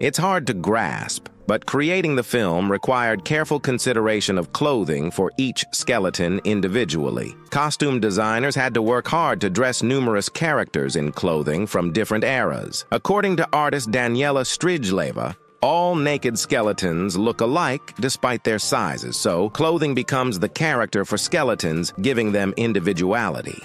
It's hard to grasp, but creating the film required careful consideration of clothing for each skeleton individually. Costume designers had to work hard to dress numerous characters in clothing from different eras. According to artist Daniela Strigleva, all naked skeletons look alike despite their sizes, so clothing becomes the character for skeletons, giving them individuality.